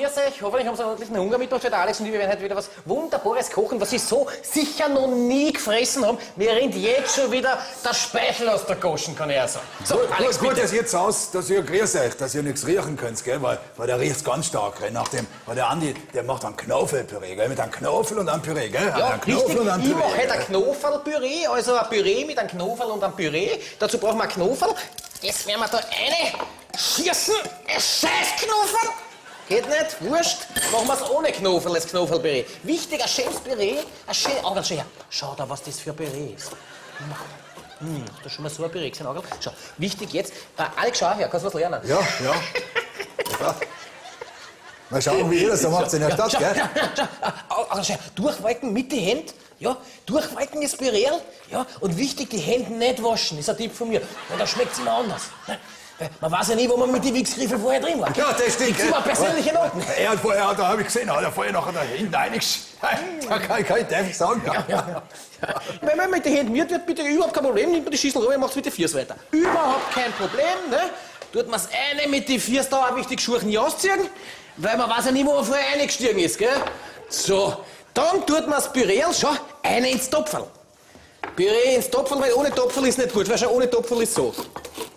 grüß euch. Hoffentlich haben Sie ordentlich einen Hunger mit uns. Der Alex und ich, wir werden heute wieder was Wunderbares kochen, was Sie so sicher noch nie gefressen haben. Mir rinnt jetzt schon wieder der Speichel aus der Goschen, kann ich auch sagen. So, gut, Alex, gut, dass jetzt aus, dass ihr grüß euch, dass ihr nichts riechen könnt, gell? Weil der riecht ganz stark. Gell? Weil der Andi, der macht einen Knoffelpüree, gell? Mit einem Knofel und einem Püree, gell? Ja, richtig. Ich mache heute ein Knofelpüree, also ein Püree mit einem Knofel und einem Püree. Dazu brauchen wir einen Knofel. Jetzt werden wir da reinschießen. Ein scheiß Knofel! Geht nicht, wurscht. Machen wir es ohne Knofel, das Knofelpüree. Wichtig, ein schönes Püree. Ein schön, Augerl, schau her. Schau da, was das für ein Püree ist. Da ist schon mal so ein Püree gesehen, Augerl. Schau, wichtig jetzt. Alex, schau her, kannst du was lernen? Ja. Ja. Mal schauen, wie ihr das da macht in der Stadt, gell? Augerl, schau her. Durchwalken mit den Händen. Ja, durchwalken das Püree. Ja, und wichtig, die Hände nicht waschen. Das ist ein Tipp von mir. Weil da schmeckt es immer anders. Man weiß ja nie, wo man mit den Wichsgriffeln vorher drin war. Ja, das stimmt. Ich habe persönliche Noten. Er hat vorher, da habe ich gesehen, hat er vorher nachher da hinten einiges. Da kann ich einfach sagen. Ja. Wenn man mit den Händen miert wird, bitte überhaupt kein Problem. Nimmt man die Schüssel rüber und macht mit den Füßen weiter. Überhaupt kein Problem. Ne? Tut man es eine mit den Füßen da auch wichtig Schurchen nicht ausziehen, weil man weiß ja nie, wo man vorher eingestiegen ist. Gell? So, dann tut man das Püree schon eine ins Topferl. Püree ins Topferl, weil ohne Topferl ist nicht gut. Weil schon ohne Topferl ist so.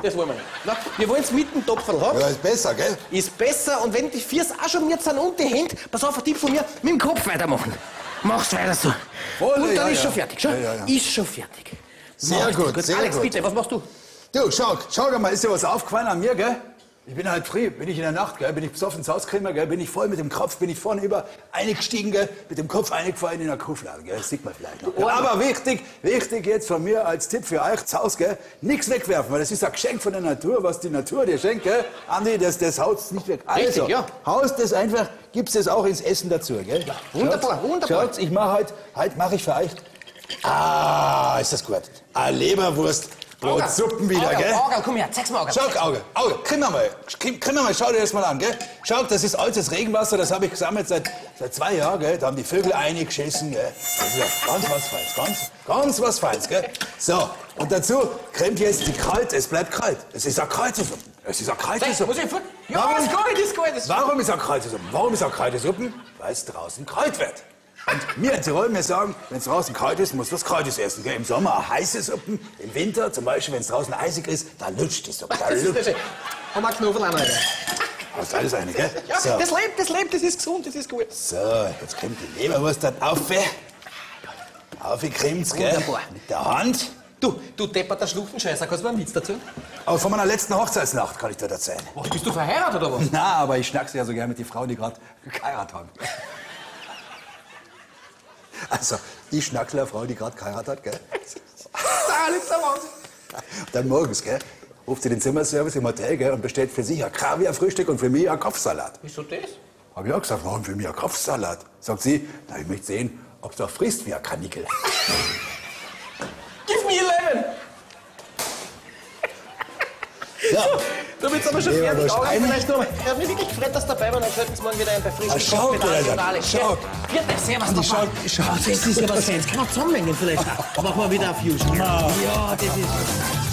Das wollen wir nicht. Na, wir wollen es mit dem Topferl haben. Ja, ist besser, gell? Ist besser. Und wenn die Füße auch schon miert sind und die Hände, pass auf, ein Tipp von mir, mit dem Kopf weitermachen. Mach's weiter so. Voll, und dann ist schon fertig. Schau, ist schon fertig. Sehr gut, sehr Alex, gut. Bitte, was machst du? Du, schau mal, ist dir was aufgefallen an mir, gell? Ich bin halt früh, bin ich in der Nacht, gell, bin ich besoffen ins Haus gekommen, gell, bin ich voll mit dem Kopf, bin ich vorne über eingestiegen, gell, mit dem Kopf eingefallen in der Kuhflade, gell, das sieht man vielleicht noch. Gell. Aber wichtig jetzt von mir als Tipp für euch zu Hause, gell, nichts wegwerfen, weil das ist ein Geschenk von der Natur, was die Natur dir schenkt, gell, Andi, das haut's nicht weg. Also, richtig, ja. Haust das einfach, gibt's das auch ins Essen dazu, gell. Ja, wunderbar, wunderbar. Schaut, ich mache heute mache ich für euch, ist das gut, eine Leberwurst. Brotsuppen wieder, Auge, gell? Auge, komm her, zeig's mal, Auge. Schau, Auge, krimm mal, schau dir das mal an, gell? Schau, das ist altes Regenwasser, das habe ich gesammelt seit 2 Jahren, gell? Da haben die Vögel eingeschissen, gell? Das ist ja ganz was Feins, ganz was Feins, gell? So, und dazu krimt jetzt die Kräuter, es bleibt kalt. Es ist eine Kräutersuppe. Muss ich warum ist eine Kräutersuppe? Warum ist eine Kräutersuppe? Weil es draußen kalt wird. Und wir in Tirol, wir sagen, wenn es draußen kalt ist, muss was Kaltes essen. Gell? Im Sommer eine heiße Suppen, im Winter zum Beispiel, wenn es draußen eisig ist, dann lutscht die Suppe. Haben wir einen Knöpfel an, Alter. Das ist alles eine, gell? Ja, so. Das lebt, das ist gesund, das ist gut. So, jetzt kommt die Leberwurst dann auf. Aufgekrimmt, gell? Wunderbar. Mit der Hand. Du depperter Schluchtenscheißer, kannst du mir einen Witz dazu? Aber von meiner letzten Hochzeitsnacht kann ich dir erzählen. Was, bist du verheiratet oder was? Na, aber ich schnack's ja so gerne mit den Frauen, die gerade geheiratet haben. Also, die Schnacklerfrau, die gerade geheiratet hat, gell? Alles am Haus. Dann morgens, gell, ruft sie den Zimmerservice im Hotel, gell, und bestellt für sich ein Kaviarfrühstück und für mich einen Kopfsalat. Wieso das? Hab ich auch gesagt, warum für mich einen Kopfsalat? Sagt sie, na, ich möchte sehen, ob du auch frisst wie ein Kanickel. Give me 11! Ja. Du bist aber schon fertig. Vielleicht noch mal. Ich habe mich wirklich gefreut, dass dabei war. Dann sollten wir morgen wieder ein paar frischen Schaut, Alter. Schaut. Viertel, servus nochmal. Schaut, das ist ja was Feines. Kann man zusammenhängen vielleicht. Machen wir wieder ein Fusion. Ja, das ist...